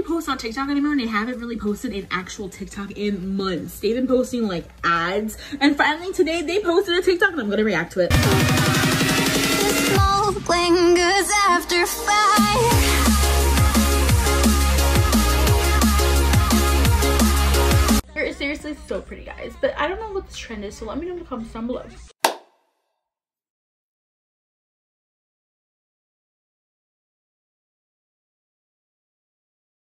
really post on TikTok anymore, and I haven't really posted an actual TikTok in months. They've been posting like ads, and finally today they posted a TikTok and I'm gonna react to it. The smoke lingers after fire. Seriously, so pretty guys, but I don't know what this trend is, so let me know in the comments down below.